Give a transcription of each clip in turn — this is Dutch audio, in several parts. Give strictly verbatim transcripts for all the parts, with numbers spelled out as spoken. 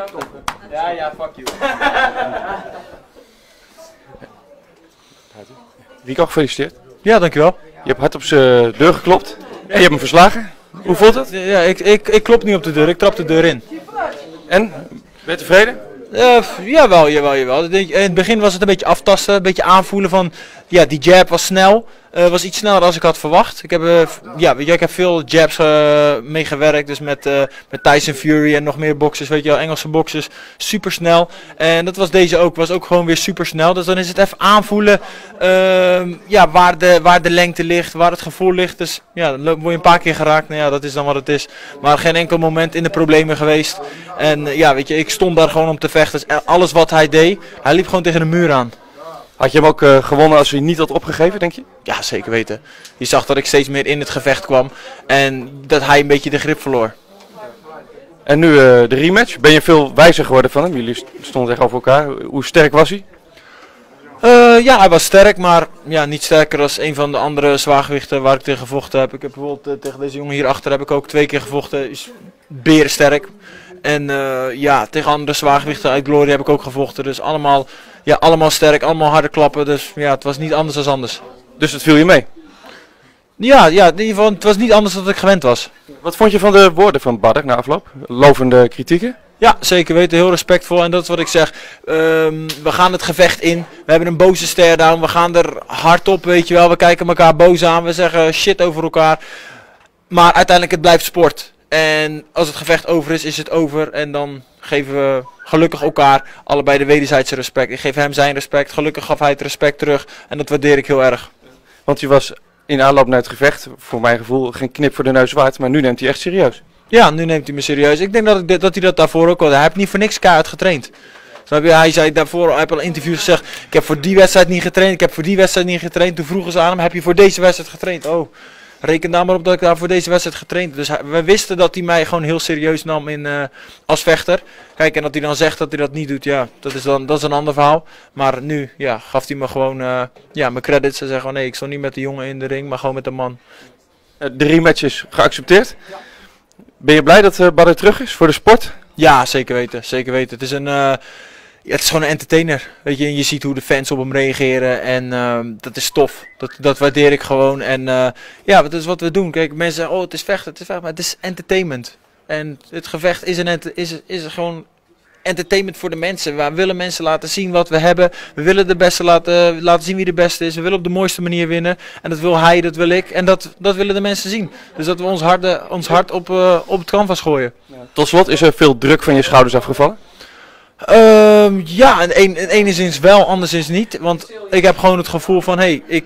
jou kopen. Ja, ja, fuck you. Rico, gefeliciteerd. Ja, dankjewel. Je hebt hard op zijn deur geklopt en je hebt hem verslagen. Hoe voelt het? Ja, ik, ik, ik klop niet op de deur, ik trap de deur in. En? Ben je tevreden? Uh, jawel, jawel, jawel. In het begin was het een beetje aftasten, een beetje aanvoelen van, ja, die jab was snel, uh, was iets sneller dan ik had verwacht. Ik heb, uh, ja, weet je, ik heb veel jabs uh, meegewerkt, dus met, uh, met Tyson Fury en nog meer boxers, weet je wel, Engelse boxers, super snel. En dat was deze ook, was ook gewoon weer super snel. Dus dan is het even aanvoelen, uh, ja, waar de, waar de lengte ligt, waar het gevoel ligt. Dus ja, dan word je een paar keer geraakt, nou ja, dat is dan wat het is. Maar geen enkel moment in de problemen geweest. En uh, ja, weet je, ik stond daar gewoon om te vechten, dus alles wat hij deed, hij liep gewoon tegen de muur aan. Had je hem ook uh, gewonnen als hij niet had opgegeven, denk je? Ja, zeker weten. Je zag dat ik steeds meer in het gevecht kwam en dat hij een beetje de grip verloor. En nu uh, de rematch. Ben je veel wijzer geworden van hem? Jullie stonden tegenover elkaar. Hoe sterk was hij? Uh, ja, hij was sterk, maar ja, niet sterker als een van de andere zwaargewichten waar ik tegen gevochten heb. Ik heb bijvoorbeeld uh, tegen deze jongen hierachter heb ik ook twee keer gevochten. Is berensterk. En uh, ja, tegen andere zwaargewichten uit Glory heb ik ook gevochten. Dus allemaal, ja, allemaal sterk, allemaal harde klappen. Dus ja, het was niet anders dan anders. Dus het viel je mee? Ja, ja, in ieder geval, het was niet anders dan ik gewend was. Wat vond je van de woorden van Badr na afloop? Lovende kritieken? Ja, zeker weten. Heel respectvol. En dat is wat ik zeg. Um, we gaan het gevecht in. We hebben een boze stare down. We gaan er hard op, weet je wel. We kijken elkaar boos aan. We zeggen shit over elkaar. Maar uiteindelijk, het blijft sport. En als het gevecht over is, is het over. En dan geven we gelukkig elkaar allebei de wederzijdse respect. Ik geef hem zijn respect. Gelukkig gaf hij het respect terug. En dat waardeer ik heel erg. Want je was in aanloop naar het gevecht, voor mijn gevoel, geen knip voor de neus waard. Maar nu neemt hij echt serieus. Ja, nu neemt hij me serieus. Ik denk dat, ik, dat hij dat daarvoor ook had. Hij heeft niet voor niks keihard getraind. Hij zei daarvoor, hij heeft al een interview gezegd, ik heb voor die wedstrijd niet getraind, ik heb voor die wedstrijd niet getraind. Toen vroegen ze aan hem, heb je voor deze wedstrijd getraind? Oh, reken daar maar op dat ik daar voor deze wedstrijd getraind heb. Dus hij, we wisten dat hij mij gewoon heel serieus nam in, uh, als vechter. Kijk, en dat hij dan zegt dat hij dat niet doet, ja, dat is, dan, dat is een ander verhaal. Maar nu, ja, gaf hij me gewoon uh, ja, mijn credits. Ze zeggen, oh nee, ik stond niet met de jongen in de ring, maar gewoon met de man. De rematch is geaccepteerd. Ja. Ben je blij dat uh, Badr terug is voor de sport? Ja, zeker weten, zeker weten. Het is een, uh, ja, het is gewoon een entertainer, weet je. En je ziet hoe de fans op hem reageren en uh, dat is tof. Dat, dat waardeer ik gewoon en uh, ja, dat is wat we doen. Kijk, mensen zeggen, oh, het is vechten, het is vechten, maar het is entertainment. En het gevecht is, een is, is gewoon entertainment voor de mensen. We willen mensen laten zien wat we hebben. We willen de beste laten, laten zien wie de beste is. We willen op de mooiste manier winnen. En dat wil hij, dat wil ik. En dat, dat willen de mensen zien. Dus dat we ons, harde, ons hart op, uh, op het canvas gooien. Ja. Tot slot, is er veel druk van je schouders afgevallen? Uh, ja, en een, enigszins wel, anderszins niet. Want ik heb gewoon het gevoel van, hé, hey, ik,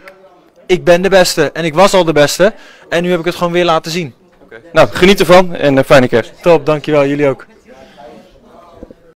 ik ben de beste. En ik was al de beste. En nu heb ik het gewoon weer laten zien. Okay. Nou, geniet ervan en uh, fijne kerst. Top, dankjewel. Jullie ook.